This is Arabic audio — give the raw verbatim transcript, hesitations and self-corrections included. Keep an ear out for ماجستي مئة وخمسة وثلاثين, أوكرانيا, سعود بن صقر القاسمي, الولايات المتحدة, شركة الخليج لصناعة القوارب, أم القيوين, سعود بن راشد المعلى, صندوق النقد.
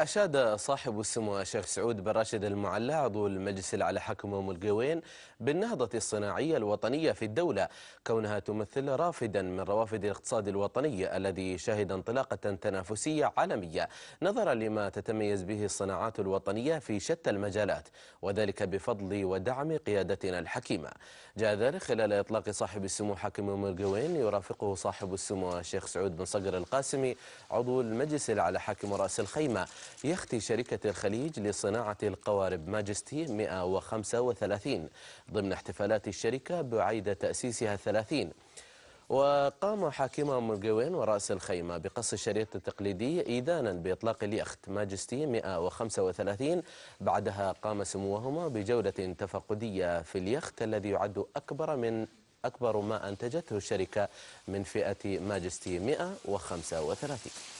أشاد صاحب السمو الشيخ سعود بن راشد المعلى عضو المجلس الأعلى حاكم أم القيوين بالنهضة الصناعية الوطنية في الدولة، كونها تمثل رافدا من روافد الاقتصاد الوطني الذي شهد انطلاقة تنافسية عالمية نظرا لما تتميز به الصناعات الوطنية في شتى المجالات، وذلك بفضل ودعم قيادتنا الحكيمة. جاء ذلك خلال إطلاق صاحب السمو حاكم أم القيوين يرافقه صاحب السمو الشيخ سعود بن صقر القاسمي عضو المجلس الأعلى حاكم رأس الخيمة يختي شركة الخليج لصناعة القوارب ماجستي مئة وخمسة وثلاثين ضمن احتفالات الشركة بعيد تأسيسها الثلاثين. وقام حاكم أم القيوين ورأس الخيمة بقص الشريط التقليدي إيدانا بإطلاق اليخت ماجستي مئة وخمسة وثلاثين. بعدها قام سموهما بجولة تفقدية في اليخت الذي يعد أكبر من أكبر ما أنتجته الشركة من فئة ماجستي مئة وخمسة وثلاثين.